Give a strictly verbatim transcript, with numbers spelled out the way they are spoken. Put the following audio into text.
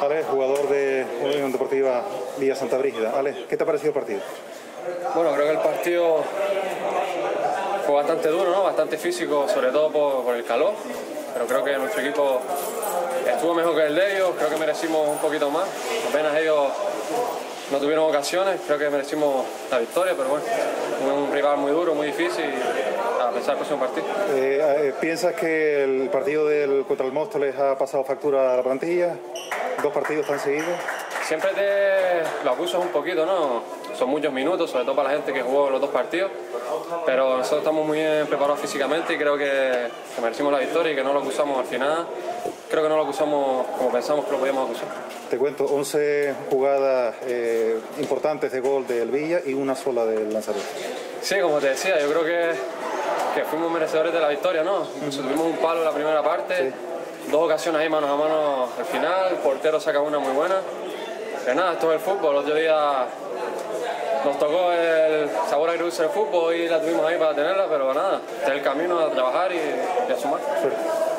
Ale, jugador de Unión Deportiva Villa Santa Brígida. Ale, ¿qué te ha parecido el partido? Bueno, creo que el partido fue bastante duro, ¿no? Bastante físico, sobre todo por, por el calor. Pero creo que nuestro equipo estuvo mejor que el de ellos, creo que merecimos un poquito más. Apenas ellos no tuvieron ocasiones, creo que merecimos la victoria, pero bueno, un rival muy duro, muy difícil, y a pensar el próximo partido. Eh, ¿Piensas que el partido del, contra el Móstoles ha pasado factura a la plantilla? ¿Dos partidos tan seguidos? Siempre te lo acusas un poquito, ¿no? Son muchos minutos, sobre todo para la gente que jugó los dos partidos, pero nosotros estamos muy bien preparados físicamente y creo que, que merecimos la victoria y que no lo acusamos al final. Creo que no lo acusamos como pensamos que lo podíamos acusar. Te cuento, once jugadas eh, importantes de gol del Villa y una sola del Lanzarito. Sí, como te decía, yo creo que, que fuimos merecedores de la victoria, ¿no? Incluso tuvimos un palo en la primera parte, sí. Dos ocasiones ahí mano a mano al final, el portero saca una muy buena. Pero nada, esto es el fútbol, el otro día nos tocó el sabor agridulce del fútbol y la tuvimos ahí para tenerla, pero nada, este es el camino a trabajar y, y a sumar. Sí.